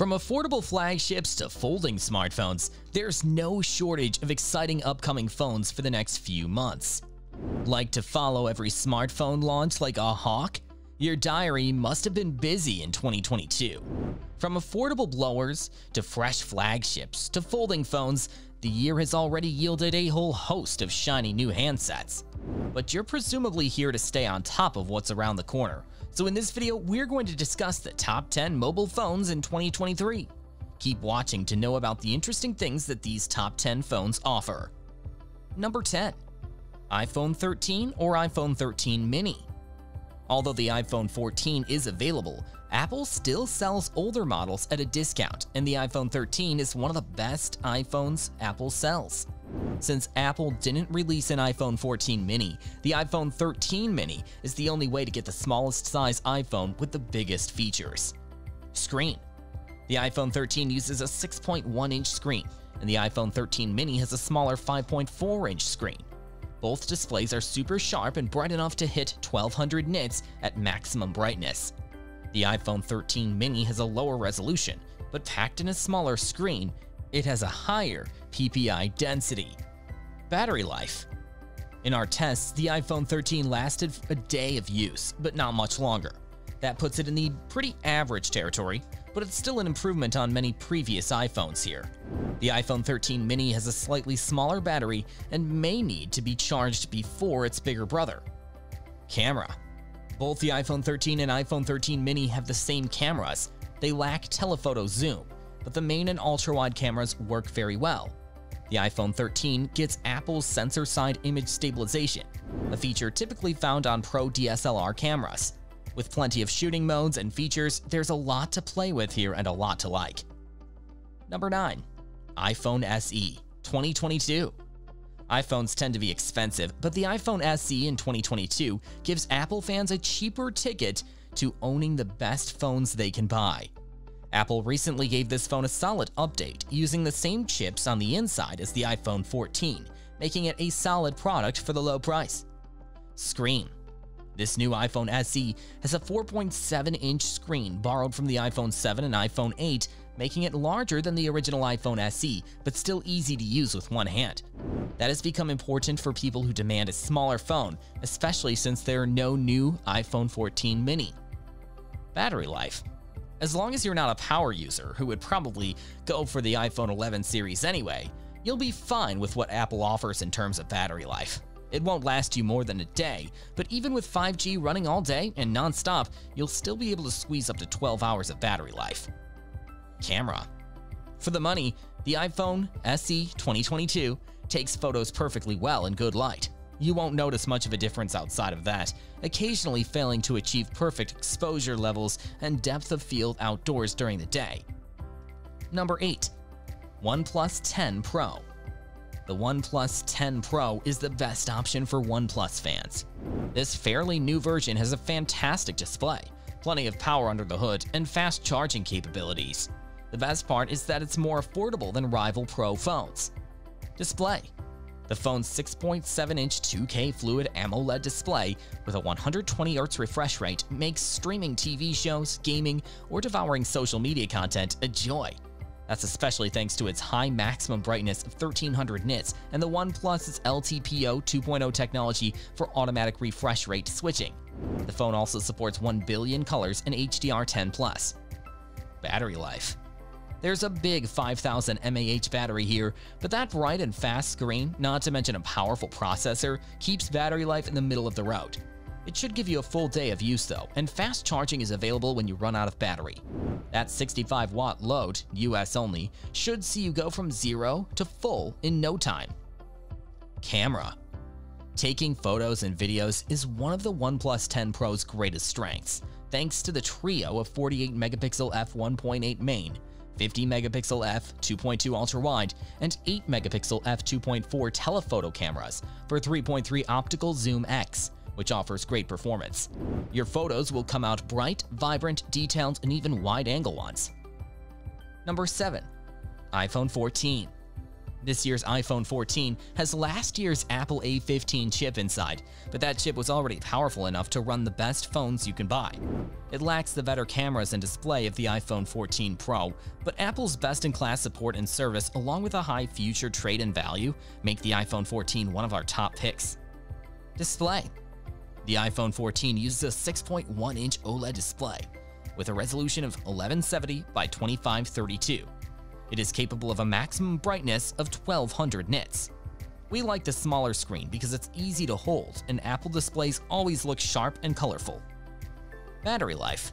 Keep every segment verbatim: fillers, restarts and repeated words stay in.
From affordable flagships to folding smartphones, there's no shortage of exciting upcoming phones for the next few months. Like to follow every smartphone launch like a hawk? Your diary must have been busy in twenty twenty-two. From affordable blowers to fresh flagships to folding phones, the year has already yielded a whole host of shiny new handsets. But you're presumably here to stay on top of what's around the corner. So in this video, we're going to discuss the top ten mobile phones in twenty twenty-three. Keep watching to know about the interesting things that these top ten phones offer. Number ten. iPhone thirteen or iPhone thirteen mini. Although the iPhone fourteen is available, Apple still sells older models at a discount, and the iPhone thirteen is one of the best iPhones Apple sells. Since Apple didn't release an iPhone fourteen mini, the iPhone thirteen mini is the only way to get the smallest size iPhone with the biggest features. Screen. The iPhone thirteen uses a six point one inch screen, and the iPhone thirteen mini has a smaller five point four inch screen. Both displays are super sharp and bright enough to hit twelve hundred nits at maximum brightness. The iPhone thirteen mini has a lower resolution, but packed in a smaller screen, it has a higher P P I density. Battery life. In our tests, the iPhone thirteen lasted a day of use, but not much longer. That puts it in the pretty average territory, but it's still an improvement on many previous iPhones here. The iPhone thirteen mini has a slightly smaller battery and may need to be charged before its bigger brother. Camera. Both the iPhone thirteen and iPhone thirteen mini have the same cameras. They lack telephoto zoom, but the main and ultra-wide cameras work very well. The iPhone thirteen gets Apple's sensor-side image stabilization, a feature typically found on pro D S L R cameras. With plenty of shooting modes and features, there's a lot to play with here and a lot to like. Number nine. iPhone S E twenty twenty-two. iPhones tend to be expensive, but the iPhone S E in twenty twenty-two gives Apple fans a cheaper ticket to owning the best phones they can buy. Apple recently gave this phone a solid update using the same chips on the inside as the iPhone fourteen, making it a solid product for the low price. Screen. This new iPhone S E has a four point seven inch screen borrowed from the iPhone seven and iPhone eight, making it larger than the original iPhone S E, but still easy to use with one hand. That has become important for people who demand a smaller phone, especially since there are no new iPhone fourteen mini. Battery life. As long as you're not a power user, who would probably go for the iPhone eleven series anyway, you'll be fine with what Apple offers in terms of battery life. It won't last you more than a day, but even with five G running all day and non-stop, you'll still be able to squeeze up to twelve hours of battery life. Camera. For the money, the iPhone S E twenty twenty-two takes photos perfectly well in good light. You won't notice much of a difference outside of that, occasionally failing to achieve perfect exposure levels and depth of field outdoors during the day. Number eight. OnePlus ten Pro. The OnePlus ten Pro is the best option for OnePlus fans. This fairly new version has a fantastic display, plenty of power under the hood, and fast charging capabilities. The best part is that it's more affordable than rival Pro phones. Display. The phone's six point seven inch two K Fluid AMOLED display with a one hundred twenty hertz refresh rate makes streaming T V shows, gaming, or devouring social media content a joy. That's especially thanks to its high maximum brightness of thirteen hundred nits and the OnePlus's L T P O two point oh technology for automatic refresh rate switching. The phone also supports one billion colors and H D R ten plus. Battery life. There's a big five thousand milliamp hour battery here, but that bright and fast screen, not to mention a powerful processor, keeps battery life in the middle of the road. It should give you a full day of use though, and fast charging is available when you run out of battery. That sixty-five watt load, U S only, should see you go from zero to full in no time. Camera. Taking photos and videos is one of the OnePlus ten Pro's greatest strengths, thanks to the trio of forty-eight megapixel f one point eight main, fifty megapixel f two point two ultra wide, and eight megapixel f two point four telephoto cameras for three point three optical zoom X, which offers great performance. Your photos will come out bright, vibrant, detailed, and even wide-angle ones. Number seven. iPhone fourteen. This year's iPhone fourteen has last year's Apple A fifteen chip inside, but that chip was already powerful enough to run the best phones you can buy. It lacks the better cameras and display of the iPhone fourteen Pro, but Apple's best-in-class support and service along with a high future trade-in value make the iPhone fourteen one of our top picks. Display. The iPhone fourteen uses a six point one inch OLED display with a resolution of eleven seventy by twenty-five thirty-two. It is capable of a maximum brightness of twelve hundred nits. We like the smaller screen because it's easy to hold and Apple displays always look sharp and colorful. Battery life.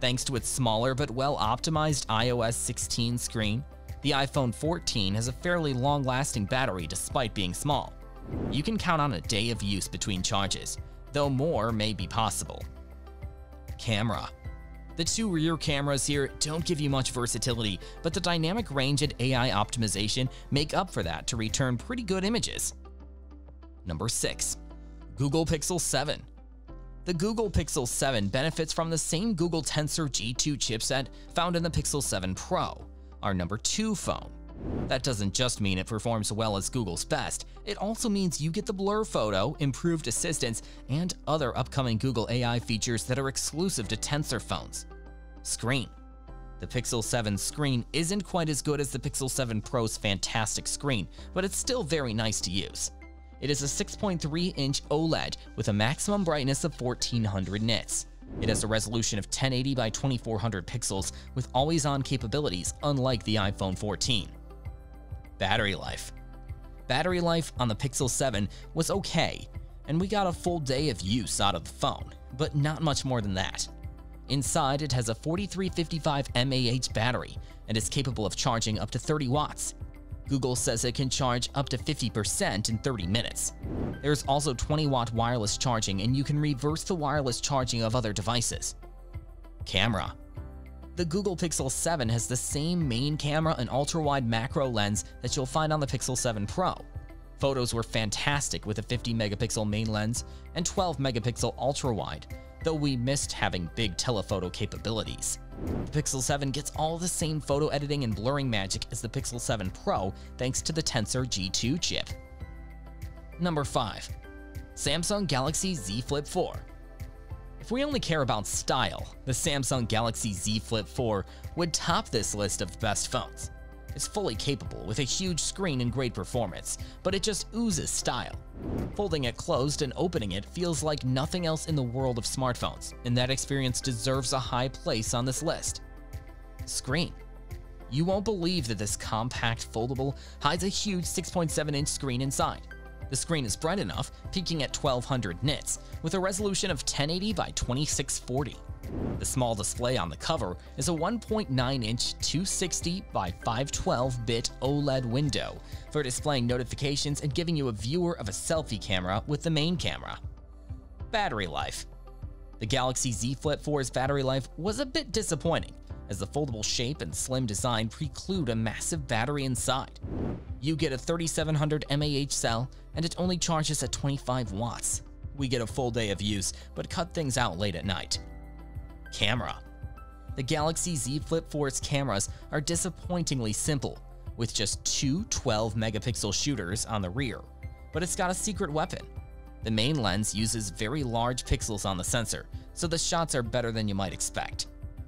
Thanks to its smaller but well-optimized iOS sixteen screen, the iPhone fourteen has a fairly long-lasting battery despite being small. You can count on a day of use between charges, though more may be possible. Camera. The two rear cameras here don't give you much versatility, but the dynamic range and A I optimization make up for that to return pretty good images. Number six, Google Pixel seven. The Google Pixel seven benefits from the same Google Tensor G two chipset found in the Pixel seven Pro, our number two phone. That doesn't just mean it performs well as Google's best, it also means you get the blur photo, improved assistance, and other upcoming Google A I features that are exclusive to Tensor phones. Screen. The Pixel seven screen isn't quite as good as the Pixel seven Pro's fantastic screen, but it's still very nice to use. It is a six point three inch OLED with a maximum brightness of fourteen hundred nits. It has a resolution of ten eighty by twenty-four hundred pixels with always-on capabilities unlike the iPhone fourteen. Battery life. Battery life on the Pixel seven was okay, and we got a full day of use out of the phone, but not much more than that. Inside, it has a forty-three fifty-five milliamp hour battery and is capable of charging up to thirty watts. Google says it can charge up to fifty percent in thirty minutes. There's also twenty watt wireless charging, and you can reverse the wireless charging of other devices. Camera. The Google Pixel seven has the same main camera and ultra-wide macro lens that you'll find on the Pixel seven Pro. Photos were fantastic with a fifty megapixel main lens and twelve megapixel ultra-wide, though we missed having big telephoto capabilities. The Pixel seven gets all the same photo editing and blurring magic as the Pixel seven Pro thanks to the Tensor G two chip. Number five. Samsung Galaxy Z Flip four. If we only care about style, the Samsung Galaxy Z Flip four would top this list of best phones. It's fully capable with a huge screen and great performance, but it just oozes style. Folding it closed and opening it feels like nothing else in the world of smartphones, and that experience deserves a high place on this list. Screen. You won't believe that this compact foldable hides a huge six point seven inch screen inside. The screen is bright enough, peaking at twelve hundred nits, with a resolution of ten eighty by twenty-six forty. The small display on the cover is a one point nine inch two sixty by five twelve bit OLED window for displaying notifications and giving you a viewer of a selfie camera with the main camera. Battery life. The Galaxy Z Flip four's battery life was a bit disappointing, as the foldable shape and slim design preclude a massive battery inside. You get a thirty-seven hundred milliamp hour cell, and it only charges at twenty-five watts. We get a full day of use, but cut things out late at night. Camera. The Galaxy Z Flip four's cameras are disappointingly simple, with just two twelve megapixel shooters on the rear, but it's got a secret weapon. The main lens uses very large pixels on the sensor, so the shots are better than you might expect.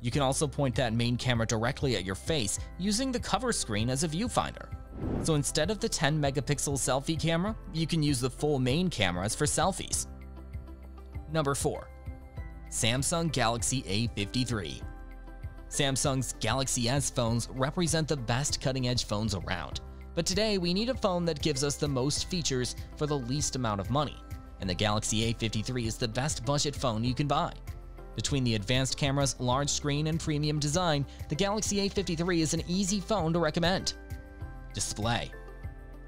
You can also point that main camera directly at your face using the cover screen as a viewfinder. So instead of the ten megapixel selfie camera, you can use the full main cameras for selfies. Number four. Samsung Galaxy A fifty-three. Samsung's Galaxy S phones represent the best cutting-edge phones around, but today we need a phone that gives us the most features for the least amount of money, and the Galaxy A fifty-three is the best budget phone you can buy. Between the advanced cameras, large screen, and premium design, the Galaxy A fifty-three is an easy phone to recommend. Display.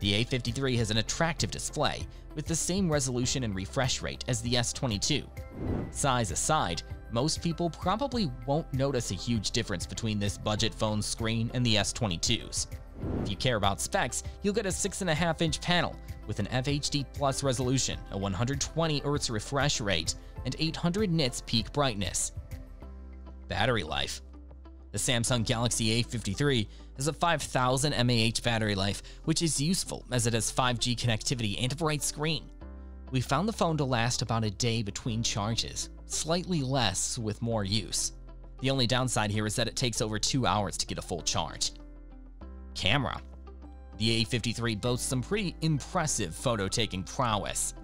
The A fifty-three has an attractive display with the same resolution and refresh rate as the S twenty-two. Size aside, most people probably won't notice a huge difference between this budget phone's screen and the S twenty-two's. If you care about specs, you'll get a six point five inch panel with an F H D Plus resolution, a one hundred twenty hertz refresh rate, and eight hundred nits peak brightness. Battery life. The Samsung Galaxy A fifty-three has a five thousand milliamp hour battery life, which is useful as it has five G connectivity and a bright screen. We found the phone to last about a day between charges, slightly less with more use. The only downside here is that it takes over two hours to get a full charge. Camera. The A fifty-three boasts some pretty impressive photo-taking prowess.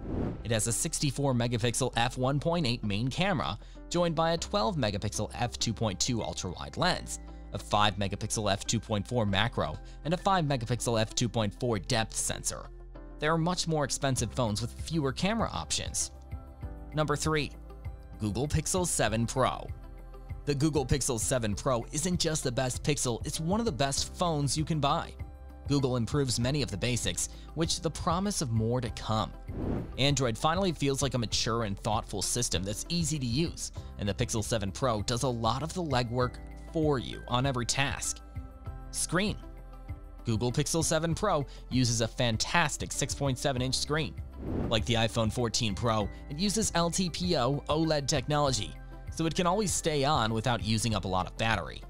It has a sixty-four megapixel f one point eight main camera, joined by a twelve megapixel f two point two ultra-wide lens, a five megapixel f two point four macro, and a five megapixel f two point four depth sensor. There are much more expensive phones with fewer camera options. Number three. Google Pixel seven Pro. The Google Pixel seven Pro isn't just the best Pixel, it's one of the best phones you can buy. Google improves many of the basics, which the promise of more to come. Android finally feels like a mature and thoughtful system that's easy to use, and the Pixel seven Pro does a lot of the legwork for you on every task. Screen. Google Pixel seven Pro uses a fantastic six point seven inch screen. Like the iPhone fourteen Pro, it uses L T P O OLED technology, so it can always stay on without using up a lot of battery.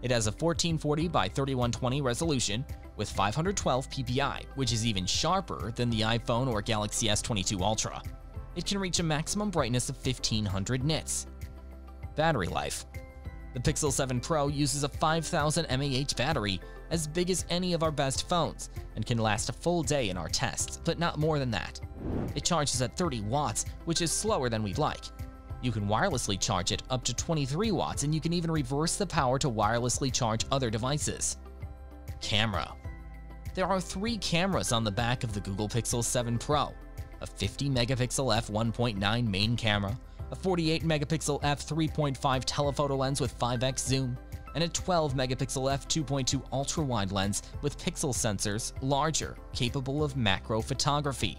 It has a fourteen forty by thirty-one twenty resolution with five hundred twelve p p i, which is even sharper than the iPhone or Galaxy S twenty-two Ultra. It can reach a maximum brightness of fifteen hundred nits. Battery life. The Pixel seven Pro uses a five thousand milliamp hour battery, as big as any of our best phones, and can last a full day in our tests, but not more than that. It charges at thirty watts, which is slower than we'd like. You can wirelessly charge it up to twenty-three watts, and you can even reverse the power to wirelessly charge other devices. Camera. There are three cameras on the back of the Google Pixel seven Pro, a fifty megapixel f one point nine main camera, a forty-eight megapixel f three point five telephoto lens with five x zoom, and a twelve megapixel f two point two ultra-wide lens with pixel sensors larger, capable of macro photography.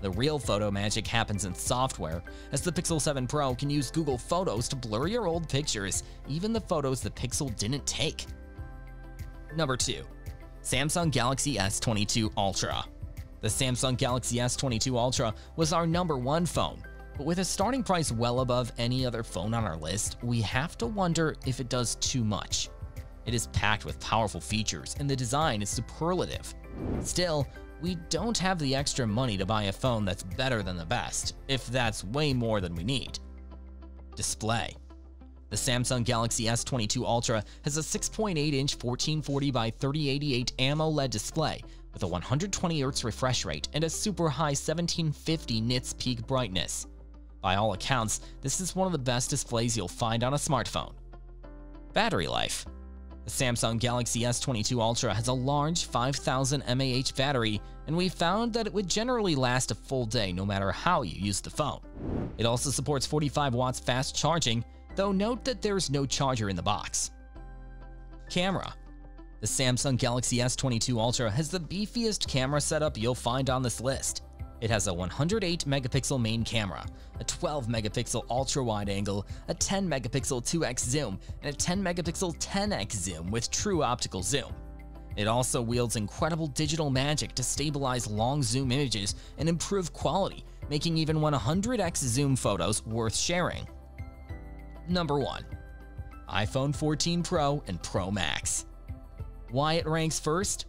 The real photo magic happens in software, as the Pixel seven Pro can use Google Photos to blur your old pictures, even the photos the Pixel didn't take. Number two. Samsung Galaxy S twenty-two Ultra. The Samsung Galaxy S twenty-two Ultra was our number one phone, but with a starting price well above any other phone on our list, we have to wonder if it does too much. It is packed with powerful features, and the design is superlative. Still, we don't have the extra money to buy a phone that's better than the best, if that's way more than we need. Display. The Samsung Galaxy S twenty-two Ultra has a six point eight inch fourteen forty by thirty eighty-eight AMOLED display with a one hundred twenty hertz refresh rate and a super high seventeen fifty nits peak brightness. By all accounts, this is one of the best displays you'll find on a smartphone. Battery life. The Samsung Galaxy S twenty-two Ultra has a large five thousand milliamp hour battery, and we found that it would generally last a full day no matter how you use the phone. It also supports forty-five watts fast charging, though note that there is no charger in the box. Camera. The Samsung Galaxy S twenty-two Ultra has the beefiest camera setup you'll find on this list. It has a one hundred eight megapixel main camera, a twelve megapixel ultra-wide angle, a ten megapixel two x zoom, and a ten megapixel ten x zoom with true optical zoom. It also wields incredible digital magic to stabilize long zoom images and improve quality, making even one hundred x zoom photos worth sharing. Number one. iPhone fourteen Pro and Pro Max. Why it ranks first?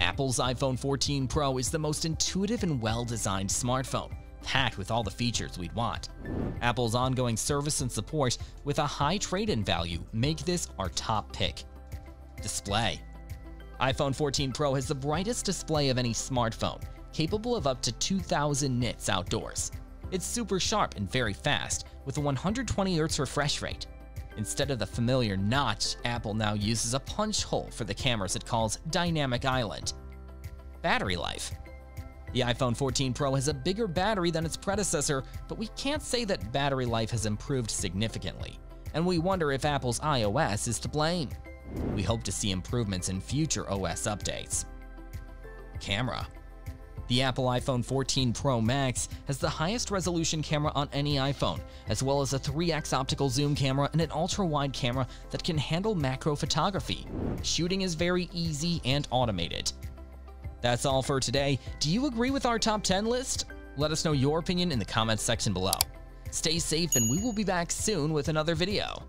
Apple's iPhone fourteen Pro is the most intuitive and well-designed smartphone, packed with all the features we'd want. Apple's ongoing service and support with a high trade-in value make this our top pick. Display. iPhone fourteen Pro has the brightest display of any smartphone, capable of up to two thousand nits outdoors. It's super sharp and very fast, with a one hundred twenty hertz refresh rate. Instead of the familiar notch, Apple now uses a punch hole for the cameras it calls Dynamic Island. Battery life. The iPhone fourteen Pro has a bigger battery than its predecessor, but we can't say that battery life has improved significantly, and we wonder if Apple's iOS is to blame. We hope to see improvements in future O S updates. Camera. The Apple iPhone fourteen Pro Max has the highest resolution camera on any iPhone, as well as a three x optical zoom camera and an ultra-wide camera that can handle macro photography. Shooting is very easy and automated. That's all for today. Do you agree with our top ten list? Let us know your opinion in the comments section below. Stay safe, and we will be back soon with another video.